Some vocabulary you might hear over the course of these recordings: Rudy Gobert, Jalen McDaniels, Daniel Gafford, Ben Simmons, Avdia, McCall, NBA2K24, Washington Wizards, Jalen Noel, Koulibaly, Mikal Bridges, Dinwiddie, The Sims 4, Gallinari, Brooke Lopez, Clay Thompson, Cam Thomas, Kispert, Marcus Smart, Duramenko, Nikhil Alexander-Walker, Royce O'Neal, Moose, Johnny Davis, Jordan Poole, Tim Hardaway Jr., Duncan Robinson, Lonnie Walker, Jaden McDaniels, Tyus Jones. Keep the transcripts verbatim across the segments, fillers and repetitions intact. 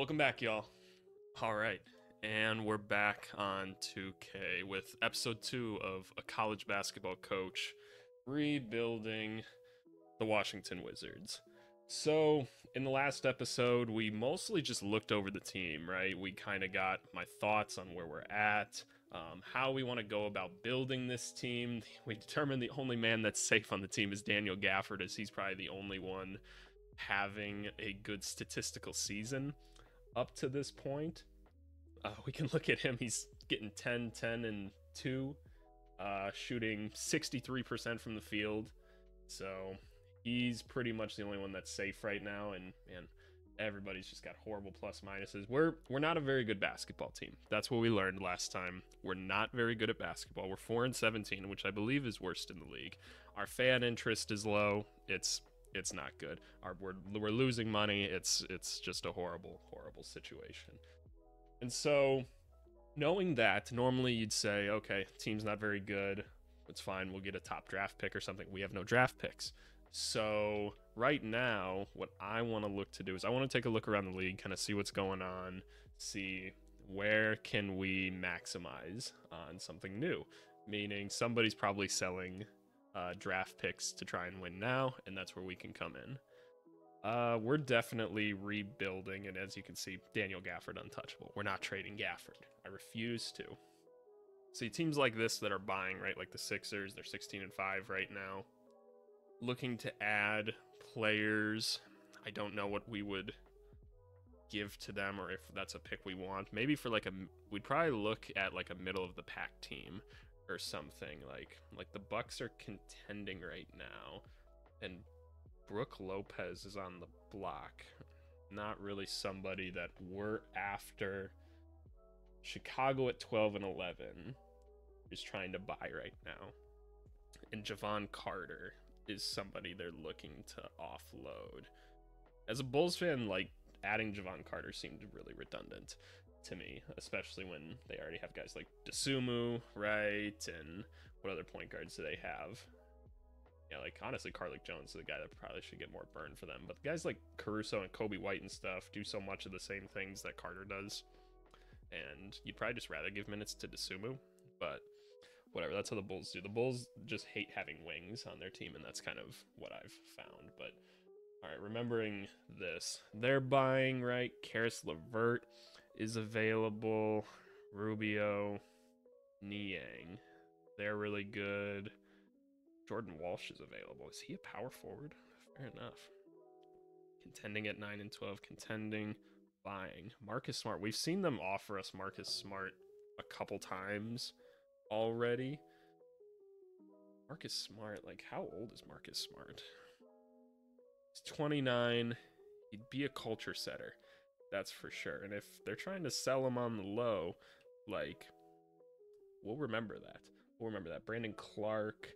Welcome back, y'all. All right, and we're back on two K with episode two of A College Basketball Coach Rebuilding the Washington Wizards. So in the last episode, we mostly just looked over the team, right? We kind of got my thoughts on where we're at, um, how we want to go about building this team. We determined the only man that's safe on the team is Daniel Gafford, as he's probably the only one having a good statistical season up to this point. Uh, we can look at him. He's getting ten, ten, and two, uh, shooting sixty-three percent from the field. So he's pretty much the only one that's safe right now, and man, everybody's just got horrible plus minuses. We're we're not a very good basketball team. That's what we learned last time. We're not very good at basketball. We're four and seventeen, which I believe is worst in the league. Our fan interest is low. It's it's not good. Our we're we're losing money. It's it's just a horrible horrible situation. And so, knowing that, normally you'd say, okay, team's not very good. It's fine. We'll get a top draft pick or something. We have no draft picks. So right now, what I want to look to do is I want to take a look around the league, kind of see what's going on, see where can we maximize on something new, meaning somebody's probably selling uh, draft picks to try and win now, and that's where we can come in. Uh, we're definitely rebuilding, and as you can see, Daniel Gafford untouchable. We're not trading Gafford. I refuse to. See, teams like this that are buying, right, like the Sixers, they're sixteen and five right now, looking to add players. I don't know what we would give to them or if that's a pick we want. Maybe for like a, we'd probably look at like a middle of the pack team or something. Like like the Bucks are contending right now, and Brooke Lopez is on the block. Not really somebody that we're after. Chicago at twelve and eleven is trying to buy right now, and Javon Carter is somebody they're looking to offload. As a Bulls fan, like, adding Javon Carter seemed really redundant to me, especially when they already have guys like DeSumo, right? And what other point guards do they have? Yeah, like, honestly, Karlik Jones is the guy that probably should get more burn for them, but guys like Caruso and Kobe White and stuff do so much of the same things that Carter does, and you'd probably just rather give minutes to DeSumo, but whatever, that's how the Bulls do. The Bulls just hate having wings on their team, and that's kind of what I've found. But, all right, remembering this. They're buying, right? Karis LeVert is available. Rubio, Niang. They're really good. Jordan Walsh is available. Is he a power forward? Fair enough. Contending at nine and twelve. Contending. Buying. Marcus Smart. We've seen them offer us Marcus Smart a couple times already. Marcus Smart, like, how old is Marcus Smart? He's twenty-nine. He'd be a culture setter, that's for sure. And if they're trying to sell him on the low, like, we'll remember that. We'll remember that. Brandon Clark,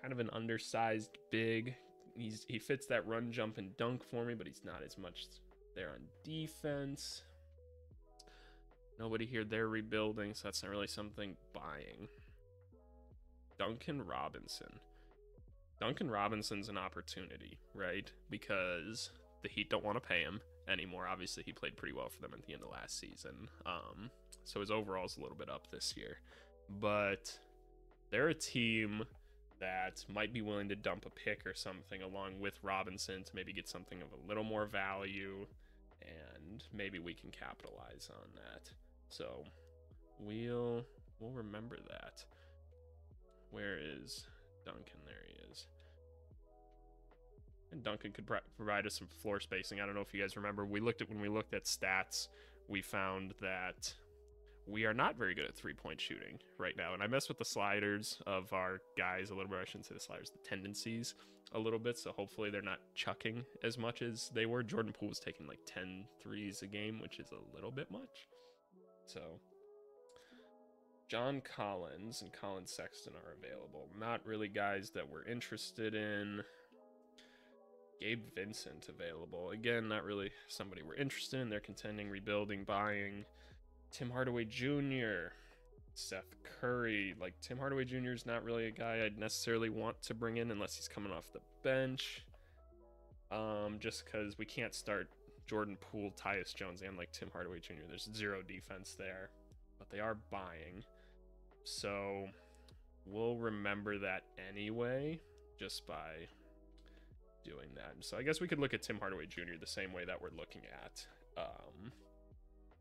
kind of an undersized big. He's he fits that run, jump, and dunk for me, but he's not as much there on defense. Nobody here. They're rebuilding, so that's not really something buying. Duncan Robinson. Duncan Robinson's an opportunity, right? Because the Heat don't want to pay him anymore. Obviously, he played pretty well for them at the end of last season. Um, so his overall's a little bit up this year. But they're a team that might be willing to dump a pick or something along with Robinson to maybe get something of a little more value, and maybe we can capitalize on that. So we'll we'll remember that. Where is Duncan? There he is. And Duncan could pro provide us some floor spacing. I don't know if you guys remember, we looked at when we looked at stats, we found that we are not very good at three-point shooting right now. And I mess with the sliders of our guys a little bit. I shouldn't say the sliders, the tendencies a little bit. So hopefully they're not chucking as much as they were. Jordan Poole was taking like ten threes a game, which is a little bit much. So John Collins and Colin Sexton are available. Not really guys that we're interested in. Gabe Vincent available. Again, not really somebody we're interested in. They're contending, rebuilding, buying. Tim Hardaway Junior, Seth Curry. Like, Tim Hardaway Junior is not really a guy I'd necessarily want to bring in unless he's coming off the bench. Um, just because we can't start Jordan Poole, Tyus Jones, and like Tim Hardaway Junior There's zero defense there, but they are buying. So we'll remember that anyway, just by doing that. So I guess we could look at Tim Hardaway Junior the same way that we're looking at um,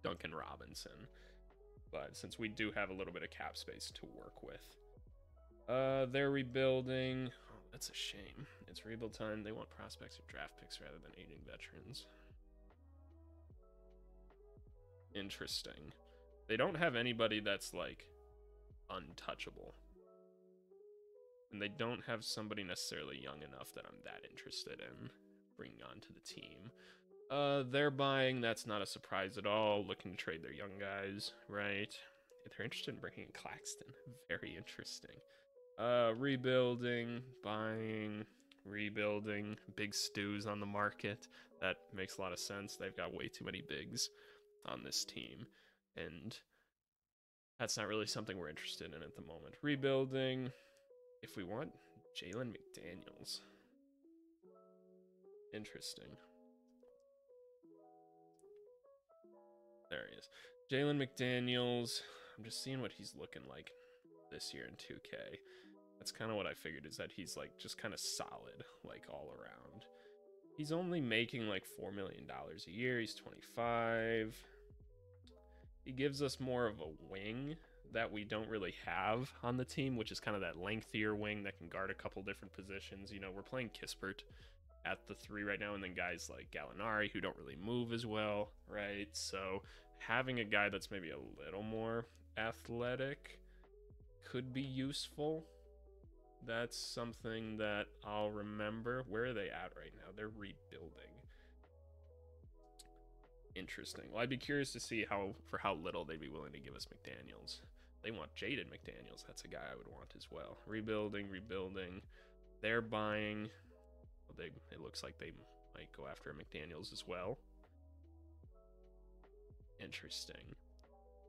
Duncan Robinson. But since we do have a little bit of cap space to work with, uh, they're rebuilding. Oh, that's a shame. It's rebuild time. They want prospects or draft picks rather than aging veterans. Interesting. They don't have anybody that's like untouchable. And they don't have somebody necessarily young enough that I'm that interested in bringing onto the team. Uh, they're buying. That's not a surprise at all. Looking to trade their young guys, right? They're interested in bringing in Claxton. Very interesting. Uh, rebuilding, buying, rebuilding. Big Stews on the market. That makes a lot of sense. They've got way too many bigs on this team, and that's not really something we're interested in at the moment. Rebuilding. If we want Jalen McDaniels. Interesting. There he is. Jalen McDaniels. I'm just seeing what he's looking like this year in two K. That's kind of what I figured, is that he's like just kind of solid, like all around. He's only making like four million dollars a year. He's twenty-five. He gives us more of a wing that we don't really have on the team, which is kind of that lengthier wing that can guard a couple different positions. You know, we're playing Kispert at the three right now, and then guys like Gallinari who don't really move as well, right? So having a guy that's maybe a little more athletic could be useful. That's something that I'll remember. Where are they at right now? They're rebuilding. Interesting. Well, I'd be curious to see how for how little they'd be willing to give us McDaniels. They want Jaden McDaniels. That's a guy I would want as well. Rebuilding, rebuilding. They're buying. Well, they, it looks like they might go after McDaniels as well. Interesting.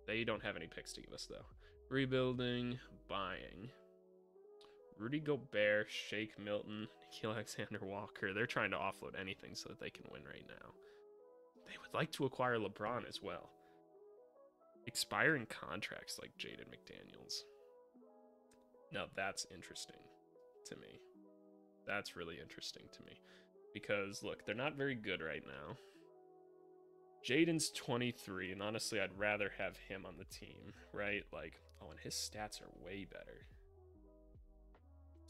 They don't have any picks to give us, though. Rebuilding, buying. Rudy Gobert, Shake Milton, Nikhil Alexander-Walker. They're trying to offload anything so that they can win right now. They would like to acquire LeBron as well. Expiring contracts like Jaden McDaniels. Now that's interesting to me. That's really interesting to me. Because, look, they're not very good right now. Jaden's twenty-three, and honestly, I'd rather have him on the team, right? Like, oh, and his stats are way better.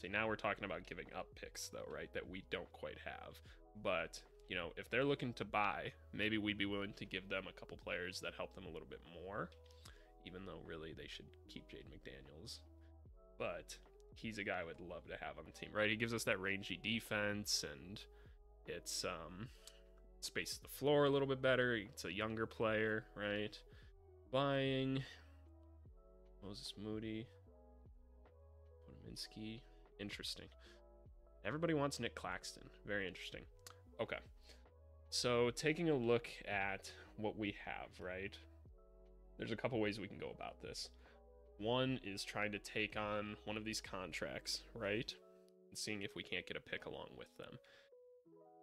See, now we're talking about giving up picks, though, right? That we don't quite have. But, you know, if they're looking to buy, maybe we'd be willing to give them a couple players that help them a little bit more, even though really they should keep Jaden McDaniels. But he's a guy I would love to have on the team, right? He gives us that rangy defense, and it's um, spaces the floor a little bit better. It's a younger player, right? Buying Moses Moody, Podominski. Interesting. Everybody wants Nick Claxton. Very interesting. Okay, so taking a look at what we have, right? There's a couple ways we can go about this. One is trying to take on one of these contracts, right? And seeing if we can't get a pick along with them.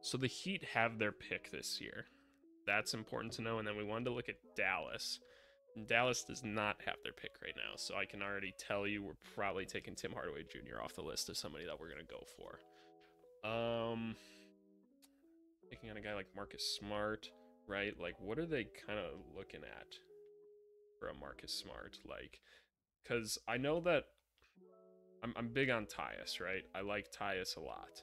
So the Heat have their pick this year. That's important to know. And then we wanted to look at Dallas. And Dallas does not have their pick right now. So I can already tell you we're probably taking Tim Hardaway Junior off the list as somebody that we're going to go for. Um... Picking on a guy like Marcus Smart, right? Like, what are they kind of looking at for a Marcus Smart? Like, because I know that I'm, I'm big on Tyus, right? I like Tyus a lot.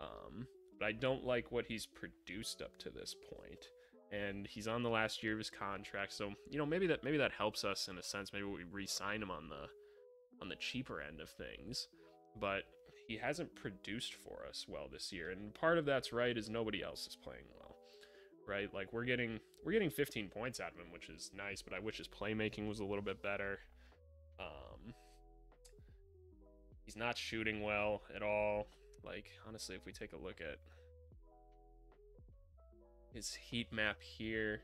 Um, but I don't like what he's produced up to this point. And he's on the last year of his contract. So, you know, maybe that maybe that helps us in a sense. Maybe we re-sign him on the on the cheaper end of things. But he hasn't produced for us well this year, and part of that's right is nobody else is playing well, right? Like we're getting we're getting fifteen points out of him, which is nice, but I wish his playmaking was a little bit better. Um, he's not shooting well at all. Like honestly, if we take a look at his heat map here,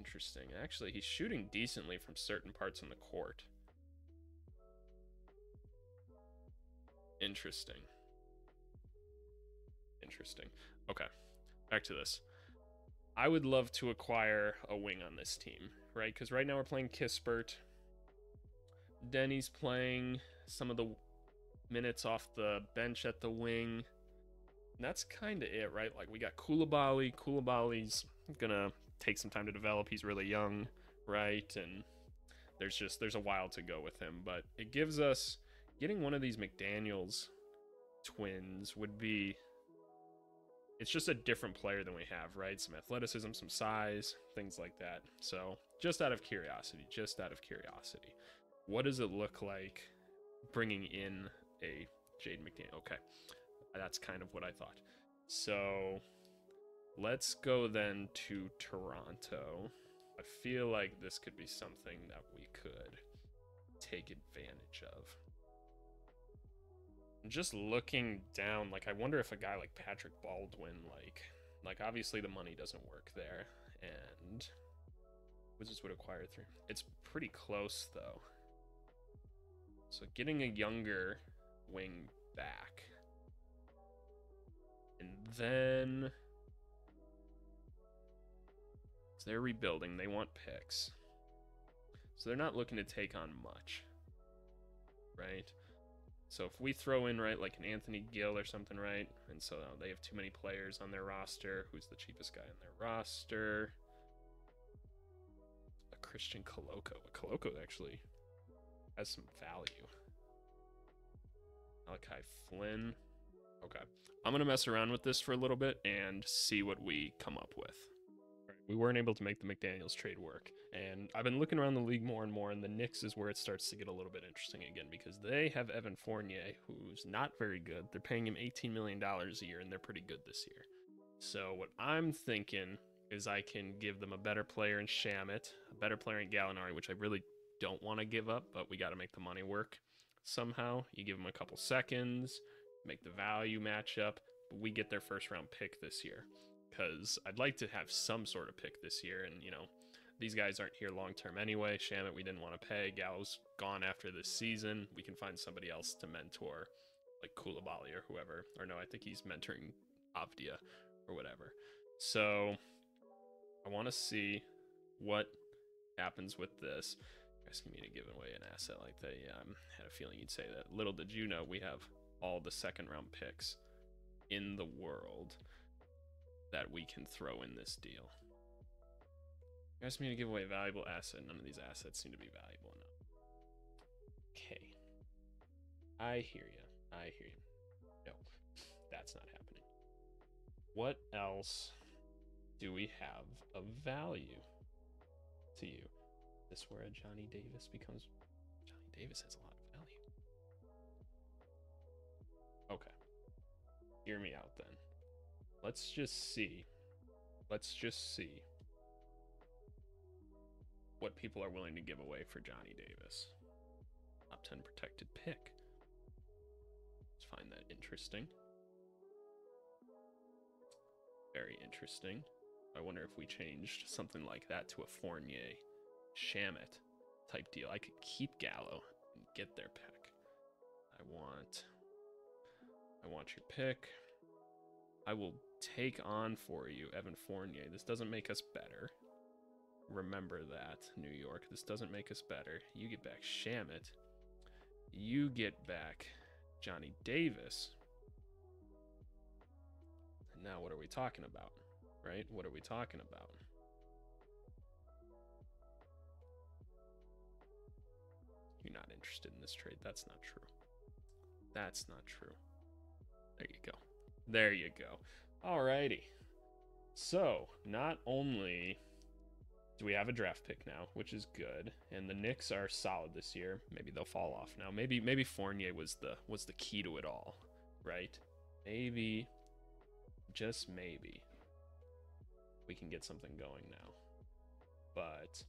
interesting. Actually, he's shooting decently from certain parts on the court. Interesting. Interesting. Okay, back to this. I would love to acquire a wing on this team, right? Because right now we're playing Kispert. Deni's playing some of the minutes off the bench at the wing. And that's kind of it, right? Like, we got Koulibaly. Koulibaly's gonna take some time to develop. He's really young, right? And there's just, there's a while to go with him. But it gives us, getting one of these McDaniels twins would be, it's just a different player than we have, right? Some athleticism, some size, things like that. So just out of curiosity, just out of curiosity, what does it look like bringing in a Jaden McDaniels? Okay, that's kind of what I thought. So let's go then to Toronto. I feel like this could be something that we could take advantage of. Just looking down, like, I wonder if a guy like Patrick Baldwin, like, like obviously the money doesn't work there, and Wizards would acquire three. It's pretty close though. So getting a younger wing back, and then so they're rebuilding. They want picks, so they're not looking to take on much, right? So if we throw in, right, like an Anthony Gill or something, right? And so they have too many players on their roster. Who's the cheapest guy on their roster? A Christian Koloko. A Koloko actually has some value. Malachi Flynn. Okay. I'm going to mess around with this for a little bit and see what we come up with. We weren't able to make the McDaniels trade work, and I've been looking around the league more and more, and the Knicks is where it starts to get a little bit interesting again, because they have Evan Fournier, who's not very good. They're paying him eighteen million dollars a year, and they're pretty good this year. So what I'm thinking is I can give them a better player in Shamet, a better player in Gallinari, which I really don't want to give up, but we got to make the money work somehow. You give them a couple seconds, make the value match up, but we get their first-round pick this year. Because I'd like to have some sort of pick this year, and you know, these guys aren't here long term anyway. Shamet, we didn't want to pay. Gallo's gone after this season. We can find somebody else to mentor, like Koulibaly or whoever. Or no, I think he's mentoring Avdia or whatever. So I want to see what happens with this. You're asking me to give away an asset like that? Yeah, I had a feeling you'd say that. Little did you know, we have all the second round picks in the world that we can throw in this deal. You asked me to give away a valuable asset. None of these assets seem to be valuable enough. Okay. I hear you. I hear you. No, that's not happening. What else do we have of value to you? This is where a Johnny Davis becomes... Johnny Davis has a lot of value. Okay. Hear me out then. Let's just see. Let's just see what people are willing to give away for Johnny Davis. Top ten protected pick. Let's find that interesting. Very interesting. I wonder if we changed something like that to a Fournier, Shamet type deal. I could keep Gallo and get their pick. I want, I want your pick. I will take on for you Evan Fournier. This doesn't make us better. Remember that, New York. This doesn't make us better. You get back Shamet. You get back Johnny Davis. And now what are we talking about? Right? What are we talking about? You're not interested in this trade. That's not true. That's not true. There you go. There you go. Alrighty. So not only do we have a draft pick now, which is good, and the Knicks are solid this year. Maybe they'll fall off now. Maybe maybe Fournier was the was the key to it all, right? Maybe, just maybe, we can get something going now. But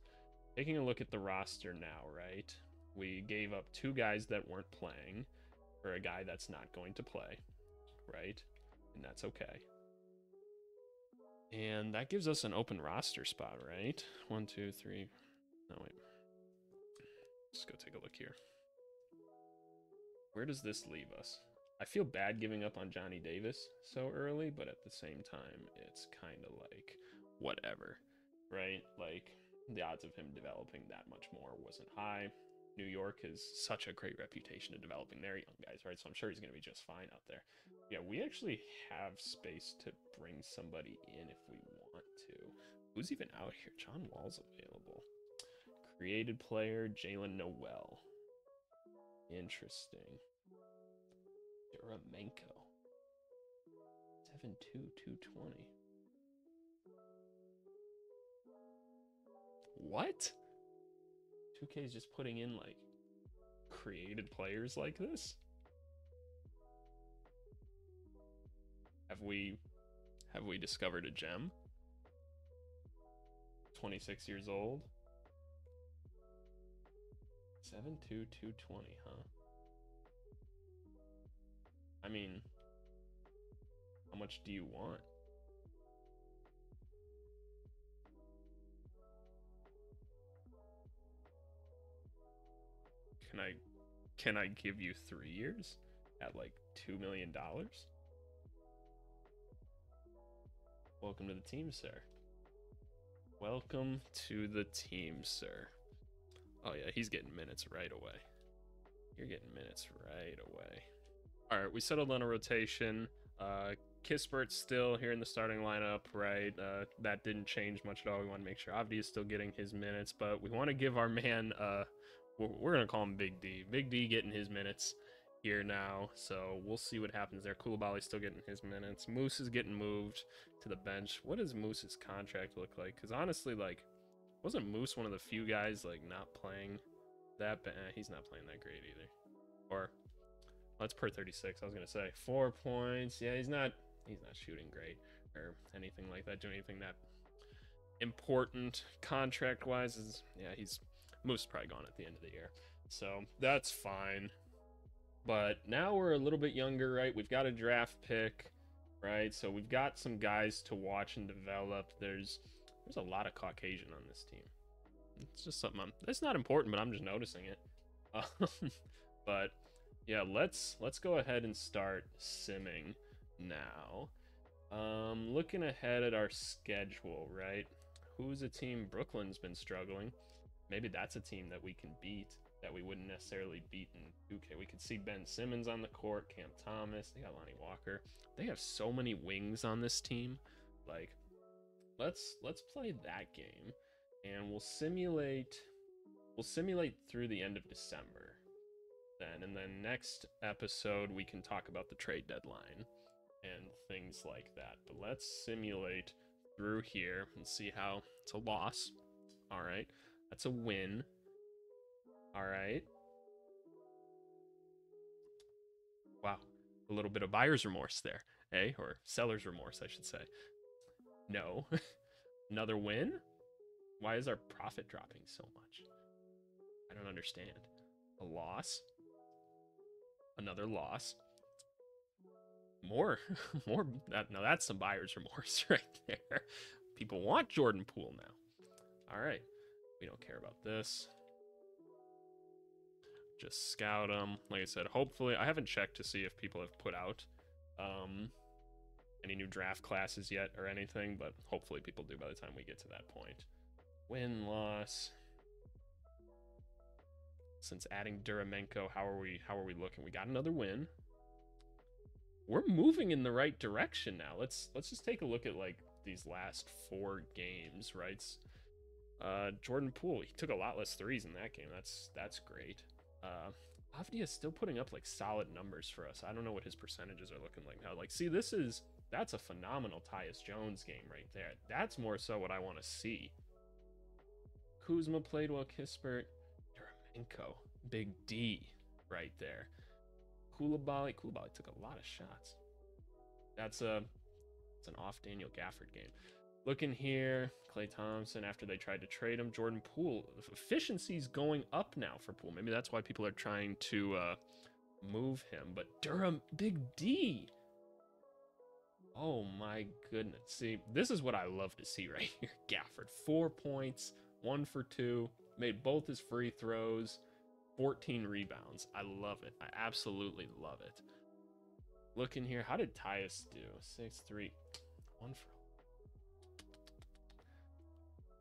taking a look at the roster now, right? We gave up two guys that weren't playing, or a guy that's not going to play, right? And that's okay. And that gives us an open roster spot, right? One, two, three. No, wait. Let's go take a look here. Where does this leave us? I feel bad giving up on Johnny Davis so early, but at the same time, it's kind of like, whatever, right? Like, the odds of him developing that much more wasn't high. New York has such a great reputation of developing their young guys, right? So I'm sure he's going to be just fine out there. Yeah, we actually have space to bring somebody in if we want to. Who's even out here? John Wall's available. Created player, Jalen Noel. Interesting. Duramenko. seven two, two twenty. What? two K is just putting in, like, created players like this? Have we, have we discovered a gem? twenty-six years old? seven two, two twenty, huh? I mean, how much do you want? Can I, can I give you three years at like two million dollars? Welcome to the team, sir. Welcome to the team, sir. Oh yeah, he's getting minutes right away. You're getting minutes right away. All right, we settled on a rotation. Uh, Kispert's still here in the starting lineup, right? Uh, that didn't change much at all. We want to make sure Avdia is still getting his minutes, but we want to give our man... Uh, we're gonna call him Big D. Big D getting his minutes here now, so we'll see what happens there. Koulibaly's still getting his minutes. Moose is getting moved to the bench. What does Moose's contract look like? Because honestly, like, wasn't Moose one of the few guys like not playing that bad? Eh, he's not playing that great either. Or that's per thirty-six. I was gonna say four points. Yeah, he's not. He's not shooting great or anything like that. Doing anything that important contract wise is, yeah, he's. Moose probably gone at the end of the year, so that's fine. But now we're a little bit younger, right? We've got a draft pick, right? So we've got some guys to watch and develop. There's there's a lot of Caucasian on this team. It's just something I'm, it's not important, but I'm just noticing it. Um, but yeah, let's let's go ahead and start simming now. Um, looking ahead at our schedule, right? Who's a team? Brooklyn's been struggling. Maybe that's a team that we can beat that we wouldn't necessarily beat in two K. We could see Ben Simmons on the court, Cam Thomas. They got Lonnie Walker. They have so many wings on this team. Like, let's let's play that game, and we'll simulate. We'll simulate through the end of December, then, and then next episode we can talk about the trade deadline and things like that. But let's simulate through here and see how it's a loss. All right. That's a win. All right. Wow. A little bit of buyer's remorse there, eh? Or seller's remorse, I should say. No. Another win? Why is our profit dropping so much? I don't understand. A loss. Another loss. More. More. Now that's some buyer's remorse right there. People want Jordan Poole now. All right. We don't care about this. Just scout them. Like I said, hopefully, I haven't checked to see if people have put out um, any new draft classes yet or anything, but hopefully people do by the time we get to that point. Win, loss. Since adding Duramenko, how are we? How are we looking? We got another win. We're moving in the right direction now. Let's let's just take a look at like these last four games, right? Uh, Jordan Poole, he took a lot less threes in that game. That's that's great. Uh, Avdia is still putting up like solid numbers for us. I don't know what his percentages are looking like now. Like, see, this is that's a phenomenal Tyus Jones game right there. That's more so what I want to see. Kuzma played well. Kispert, Duramenko, Big D, right there. Koulibaly, Koulibaly took a lot of shots. That's a it's an off Daniel Gafford game. Looking here, Clay Thompson, after they tried to trade him, Jordan Poole, efficiency's going up now for Poole. Maybe that's why people are trying to uh, move him. But Durham, Big D. Oh, my goodness. See, this is what I love to see right here. Gafford, four points, one for two, made both his free throws, fourteen rebounds. I love it. I absolutely love it. Looking here, how did Tyus do? six three, one for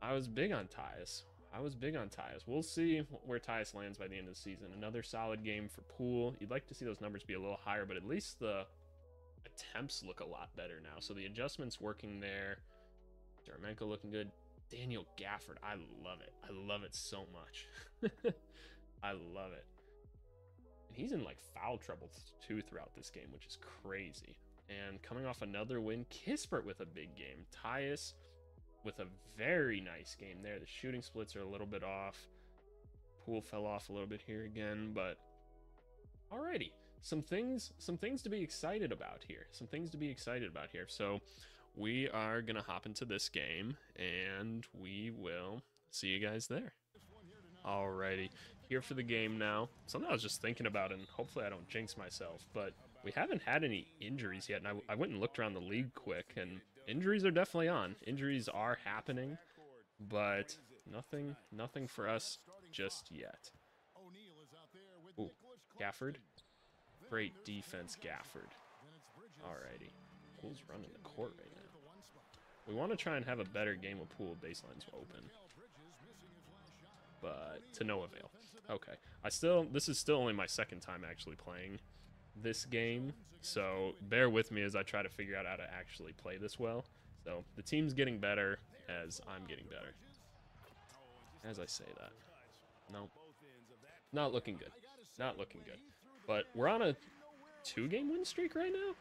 I was big on Tyus. I was big on Tyus. We'll see where Tyus lands by the end of the season. Another solid game for Poole. You'd like to see those numbers be a little higher, but at least the attempts look a lot better now. So the adjustments working there. Duramenko looking good. Daniel Gafford. I love it. I love it so much. I love it. And he's in like foul trouble too throughout this game, which is crazy. And coming off another win, Kispert with a big game. Tyus with a very nice game there. The shooting splits are a little bit off. Poole fell off a little bit here again, but alrighty. Some things, some things to be excited about here. Some things to be excited about here. So we are gonna hop into this game and we will see you guys there. Alrighty, here for the game now. Something I was just thinking about, and hopefully I don't jinx myself, but we haven't had any injuries yet, and I, I went and looked around the league quick, and injuries are definitely on. Injuries are happening, but nothing nothing for us just yet. Ooh, Gafford. Great defense, Gafford. Alrighty. Poole's running the court right now. We want to try and have a better game with Poole. Baseline's open, but to no avail. Okay, I still, this is still only my second time actually playing this game, so bear with me as I try to figure out how to actually play this well. So the team's getting better as I'm getting better. As I say that, no, not looking good, not looking good. But we're on a two-game win streak right now,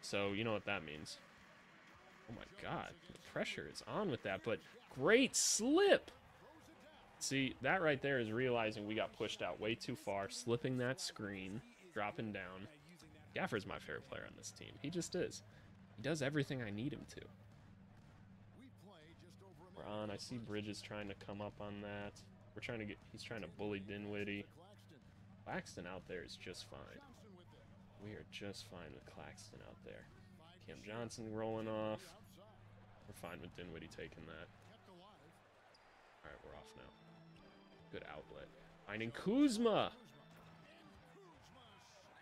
so you know what that means. Oh my God, the pressure is on with that, but great slip. See, that right there is realizing we got pushed out way too far, slipping that screen, dropping down. Gafford's my favorite player on this team. He just is. He does everything I need him to. We're on. I see Bridges trying to come up on that. We're trying to get, he's trying to bully Dinwiddie. Claxton out there is just fine. We are just fine with Claxton out there. Cam Johnson rolling off. We're fine with Dinwiddie taking that. All right, we're off now. Good outlet. Finding Kuzma.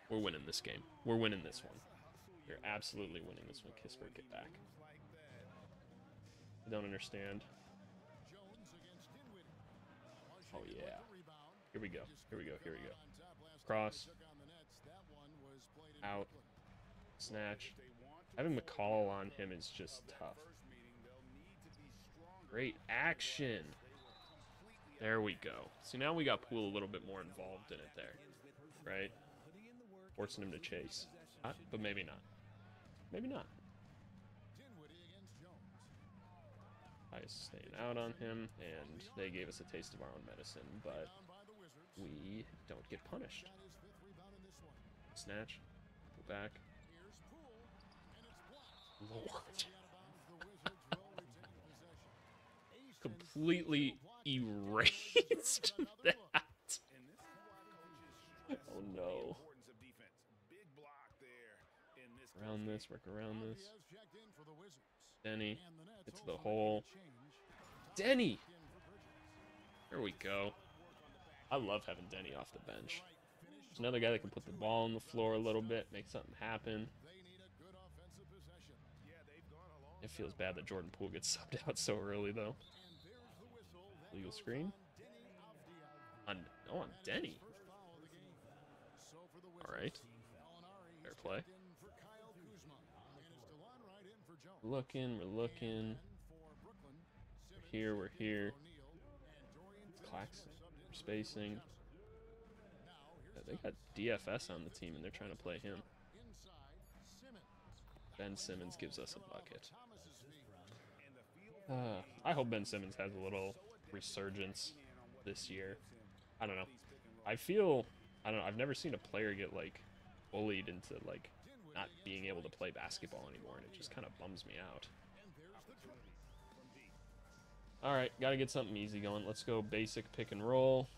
We're winning this game. We're winning this one. We're absolutely winning this one. Kispert, get back. I don't understand. Oh, yeah. Here we go. Here we go. Here we go. Cross. Out. Snatch. Having McCall on him is just tough. Great action. There we go. See, now we got Poole a little bit more involved in it there, right? Forcing him to chase, uh, but maybe not. Maybe not. I stayed out on him, and they gave us a taste of our own medicine, but we don't get punished. Snatch, go back. Lord. Completely erased that. Oh no. Around this, work around this. Deni, get to the hole. Deni! There we go. I love having Deni off the bench. There's another guy that can put the ball on the floor a little bit, make something happen. It feels bad that Jordan Poole gets subbed out so early, though. Legal screen. On, oh, on Deni. All right. Fair play. Looking, we're looking. We're here, we're here. It's Claxton. We're spacing. Yeah, they got D F S on the team, and they're trying to play him. Ben Simmons gives us a bucket. Uh, I hope Ben Simmons has a little resurgence this year. I don't know. I feel... I don't know, I've never seen a player get, like, bullied into, like, not being able to play basketball anymore, and it just kind of bums me out. All right, got to get something easy going. Let's go basic pick and roll.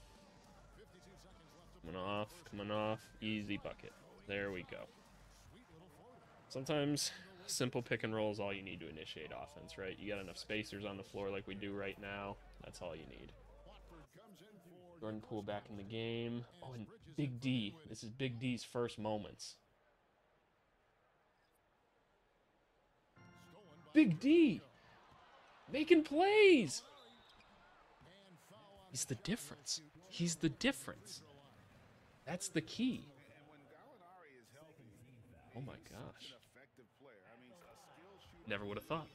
Coming off, coming off, easy bucket. There we go. Sometimes simple pick and roll is all you need to initiate offense, right? You got enough spacers on the floor like we do right now. That's all you need. Jordan Poole back in the game. Oh, and Big D. This is Big D's first moments. Big D! Making plays! He's the difference. He's the difference. That's the key. Oh my gosh. Never would have thought.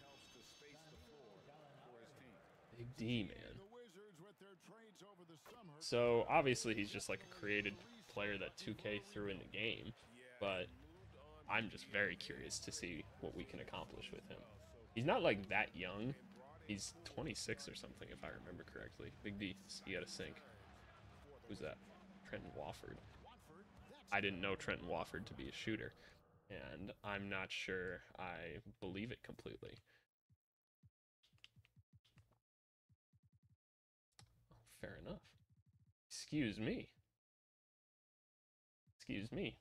Big D, man. So, obviously, he's just like a created player that two K threw in the game, but I'm just very curious to see what we can accomplish with him. He's not like that young. He's twenty-six or something, if I remember correctly. Big D, he had a sink. Who's that? Trendon Watford. I didn't know Trendon Watford to be a shooter, and I'm not sure I believe it completely. Fair enough. Excuse me. Excuse me.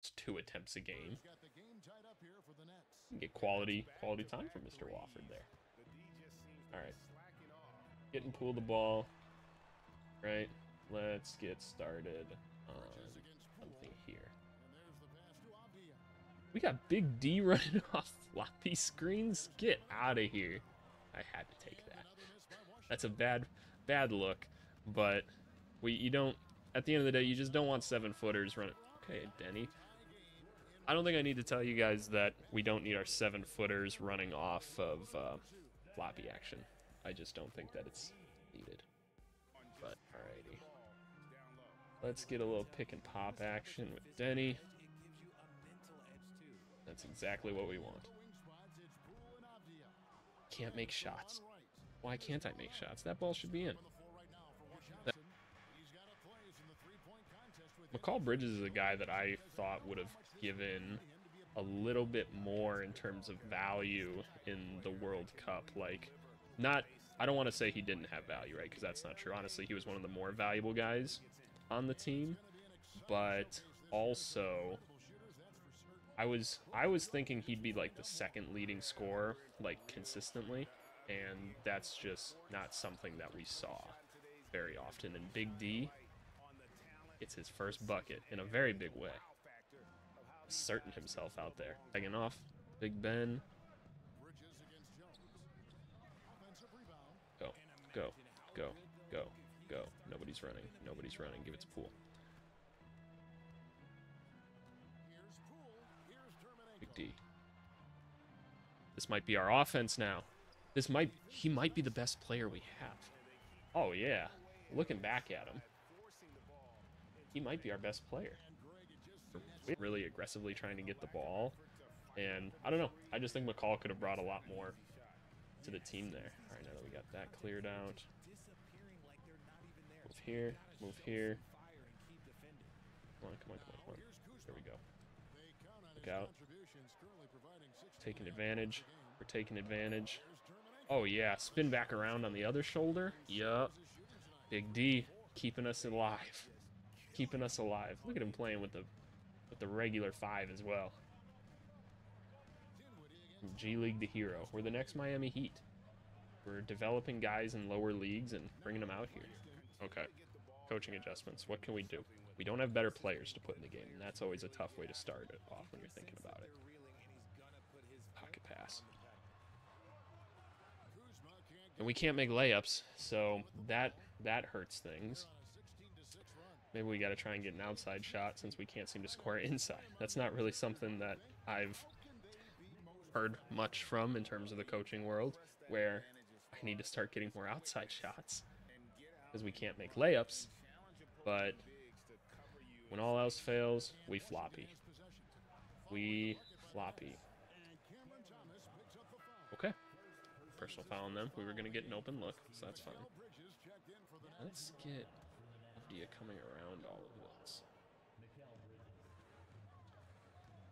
It's two attempts a game. Get quality, quality time from Mister Wofford there. All right. Getting Poole the ball. Right. Let's get started on something here. We got Big D running off floppy screens. Get out of here. I had to take that. That's a bad... bad look, but we you don't, at the end of the day, you just don't want seven footers running. Okay, Deni. I don't think I need to tell you guys that we don't need our seven footers running off of uh, floppy action. I just don't think that it's needed. But alrighty, let's get a little pick and pop action with Deni. That's exactly what we want. Can't make shots. Why can't I make shots? That ball should be in. That... McCall Bridges is a guy that I thought would have given a little bit more in terms of value in the World Cup. Like, not, I don't want to say he didn't have value, right? Because that's not true. Honestly, he was one of the more valuable guys on the team. But also, I was, I was thinking he'd be like the second leading scorer, like consistently. And that's just not something that we saw very often. And Big D gets his first bucket in a very big way. Asserting himself out there. Taking off Big Ben. Go, go, go, go, go. Nobody's running. Nobody's running. Give it to Poole. Big D. This might be our offense now. This might, he might be the best player we have. Oh yeah, looking back at him, he might be our best player. We're really aggressively trying to get the ball, and I don't know, I just think McCall could have brought a lot more to the team there. All right, now that we got that cleared out, move here, move here. Come on, come on, come on, come on. There we go. Look out. Taking advantage. We're taking advantage. Oh yeah, spin back around on the other shoulder. Yup. Big D keeping us alive. Keeping us alive. Look at him playing with the with the regular five as well. From G League to Hero. We're the next Miami Heat. We're developing guys in lower leagues and bringing them out here. Okay. Coaching adjustments. What can we do? We don't have better players to put in the game, and that's always a tough way to start it off when you're thinking about it. Pocket pass. And we can't make layups, so that that hurts things. Maybe we got to try and get an outside shot since we can't seem to score inside. That's not really something that I've heard much from in terms of the coaching world, where I need to start getting more outside shots because we can't make layups, but... when all else fails, we floppy. We floppy. Okay. Personal foul on them. We were going to get an open look, so that's fine. Let's get Avdia coming around all at once.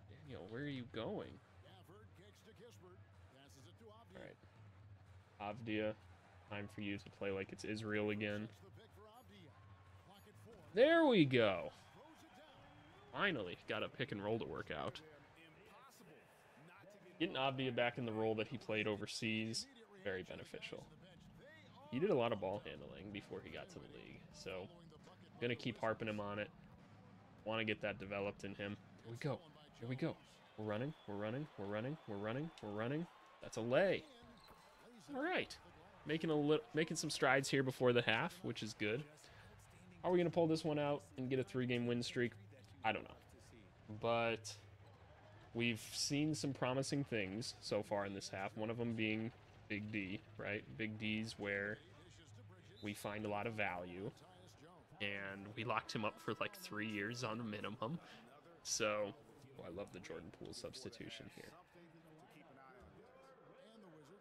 Daniel, where are you going? All right. Avdia, time for you to play like it's Israel again. There we go. Finally got a pick and roll to work out. Getting Avdia back in the role that he played overseas, very beneficial. He did a lot of ball handling before he got to the league, so I'm gonna keep harping him on it. Want to get that developed in him. Here we go. Here we go. We're running. We're running. We're running. We're running. We're running. That's a lay. All right. making a little, making some strides here before the half, which is good. Are we going to pull this one out and get a three-game win streak? I don't know. But we've seen some promising things so far in this half, one of them being Big D, right? Big D's where we find a lot of value, and we locked him up for like three years on a minimum. So, oh, I love the Jordan Poole substitution here.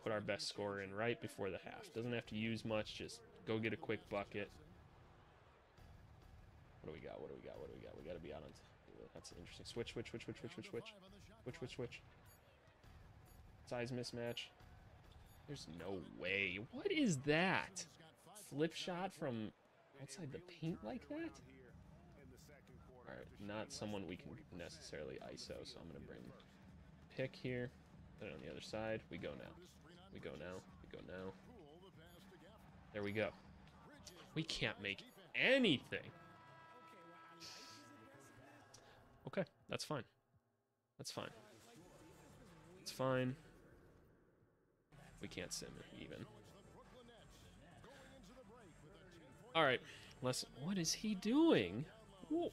Put our best scorer in right before the half. Doesn't have to use much, just go get a quick bucket. What do we got? What do we got? What do we got? We got to be out on... That's interesting. Switch, switch, switch, switch, switch, switch, switch. Switch, switch, switch. Size mismatch. There's no way. What is that? Flip shot from outside the paint like that? All right, not someone we can necessarily I S O, so I'm going to bring pick here. Put it on the other side. We go now. We go now. We go now. There we go. We can't make anything. Okay, that's fine. That's fine. It's fine. We can't sim even. All right, let's. What is he doing? Whoa.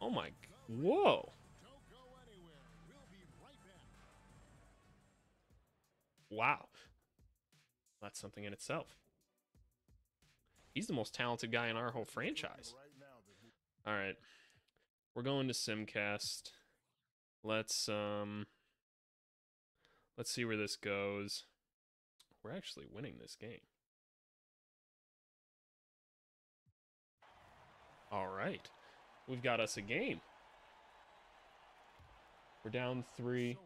Oh my! Whoa! Wow, that's something in itself. He's the most talented guy in our whole franchise. All right. We're going to Simcast. Let's um let's see where this goes. We're actually winning this game. All right. We've got us a game. We're down three.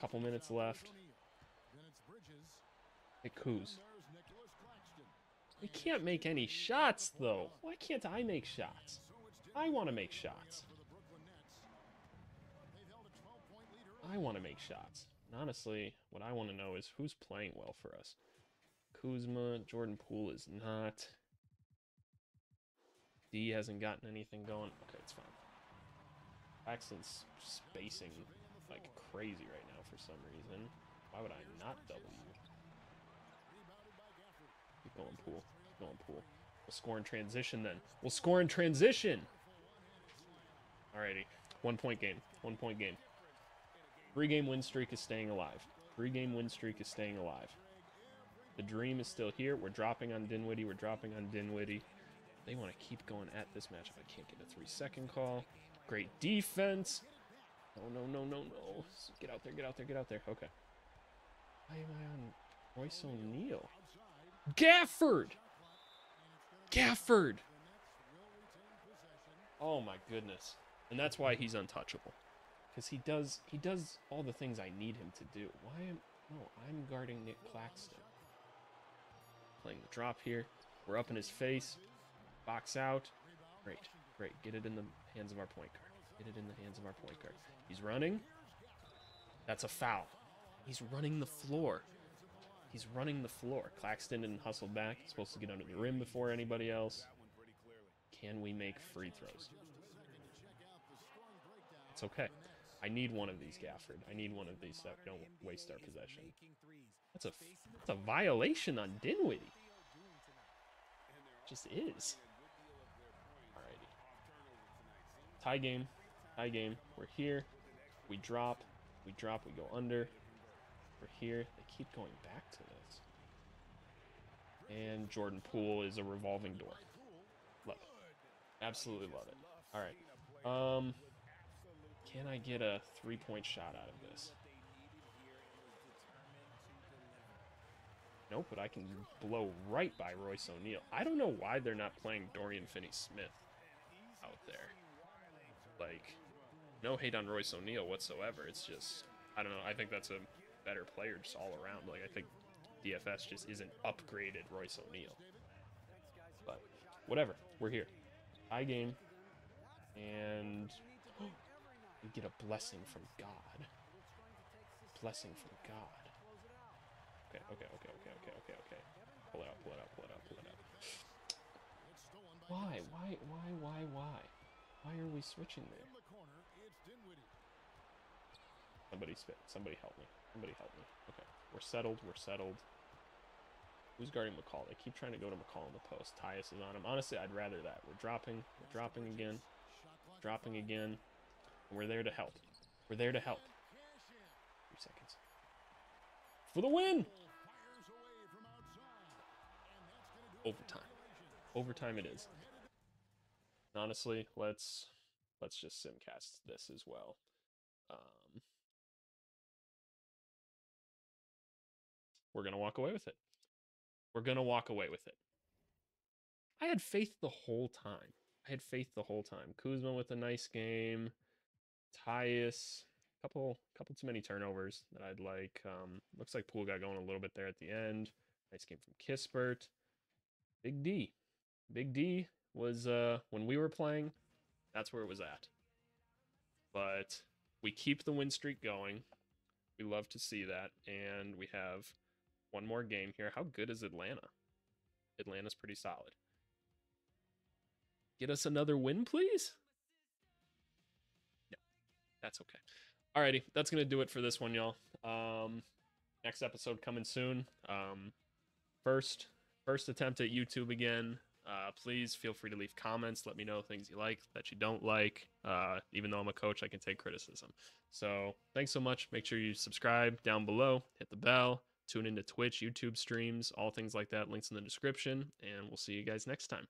Couple minutes left. It coos. We can't make any shots though. Why can't I make shots? I want to make shots. I want to make shots. And honestly, what I want to know is who's playing well for us. Kuzma, Jordan Poole is not. D hasn't gotten anything going. Okay, it's fine. Claxton's spacing like crazy right now for some reason. Why would I not double you? Keep going, Poole. Keep going, Poole. We'll score in transition then. We'll score in transition. Alrighty, one point game, one point game. Three game win streak is staying alive. Three game win streak is staying alive. The dream is still here. We're dropping on Dinwiddie, we're dropping on Dinwiddie. They want to keep going at this matchup. I can't get a three second call. Great defense. No, no, no, no, no. Get out there, get out there, get out there. Okay. Why am I on Royce O'Neal? Gafford! Gafford! Oh my goodness. And that's why he's untouchable. Because he does he does all the things I need him to do. Why am no, I'm guarding Nick Claxton. Playing the drop here. We're up in his face. Box out. Great. Great. Get it in the hands of our point guard. Get it in the hands of our point guard. He's running. That's a foul. He's running the floor. He's running the floor. Claxton didn't hustle back. He's supposed to get under the rim before anybody else. Can we make free throws? It's okay. I need one of these, Gafford. I need one of these so we don't waste our possession. That's a, that's a violation on Dinwiddie. It just is. Alrighty. Tie game. Tie game. We're here. We drop. We drop. We go under. Here they keep going back to this, and Jordan Poole is a revolving door. Love it, absolutely love it. All right, um can I get a three-point shot out of this? Nope, but I can blow right by Royce O'Neal. I don't know why they're not playing Dorian Finney-Smith out there. Like, no hate on Royce O'Neal whatsoever. It's just, I don't know, I think that's a better player just all around. Like, I think D F S just isn't upgraded Royce O'Neal. But whatever, we're here. High game, and oh, we get a blessing from God. Blessing from God. Okay, okay, okay, okay, okay, okay, okay. Pull it out, pull it out, pull it out, pull it out. Why, why, why, why, why? Why are we switching there? Somebody spit. Somebody help me. Somebody help me. Okay. We're settled. We're settled. Who's guarding McCall? They keep trying to go to McCall in the post. Tyus is on him. Honestly, I'd rather that. We're dropping. We're dropping again. Dropping again. And we're there to help. We're there to help. Three seconds. For the win! Overtime. Overtime it is. And honestly, let's let's just simcast this as well. Um, we're going to walk away with it. We're going to walk away with it. I had faith the whole time. I had faith the whole time. Kuzma with a nice game. Tyus, a couple, couple too many turnovers that I'd like. Um, looks like Poole got going a little bit there at the end. Nice game from Kispert. Big D. Big D was, uh, when we were playing, that's where it was at. But we keep the win streak going. We love to see that. And we have one more game here. How good is Atlanta? Atlanta's pretty solid. Get us another win, please? No, that's okay. Alrighty, that's going to do it for this one, y'all. Um, next episode coming soon. Um, first... First attempt at YouTube again. Uh, please feel free to leave comments. Let me know things you like, that you don't like. Uh, even though I'm a coach, I can take criticism. So thanks so much. Make sure you subscribe down below. Hit the bell. Tune into Twitch, YouTube streams, all things like that. Links in the description. And we'll see you guys next time.